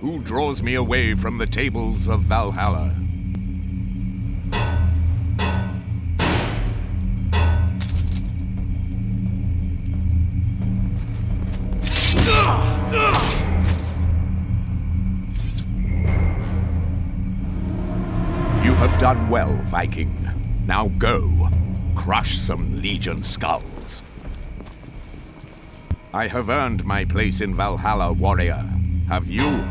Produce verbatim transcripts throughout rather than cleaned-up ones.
Who draws me away from the tables of Valhalla? You have done well, Viking. Now go, crush some Legion skulls. I have earned my place in Valhalla, warrior. Have you?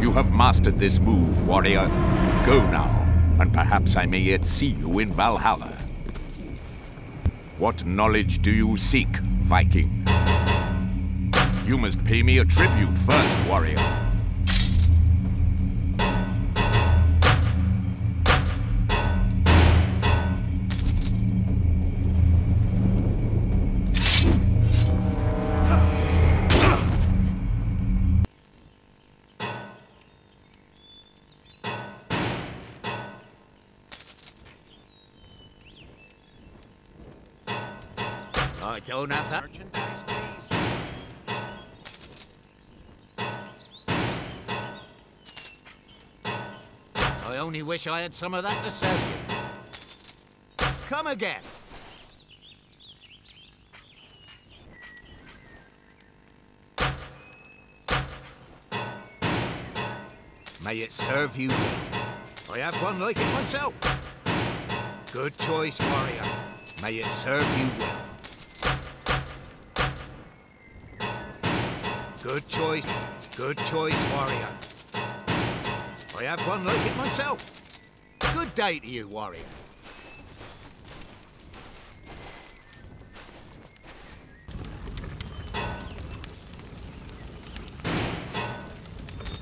You have mastered this move, warrior. Go now, and perhaps I may yet see you in Valhalla. What knowledge do you seek, Viking? You must pay me a tribute first, warrior. I don't have that. Merchandise, please. I only wish I had some of that to sell you. Come again. May it serve you well. I have one like it myself. Good choice, warrior. May it serve you well. Good choice, good choice, warrior. I have one like it myself. Good day to you, warrior.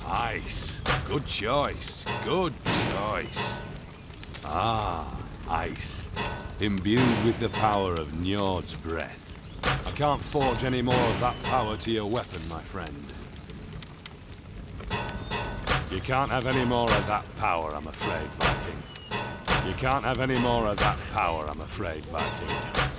Ice, good choice, good choice. Ah, ice, imbued with the power of Njord's breath. I can't forge any more of that power to your weapon, my friend. You can't have any more of that power, I'm afraid, Viking. You can't have any more of that power, I'm afraid, Viking.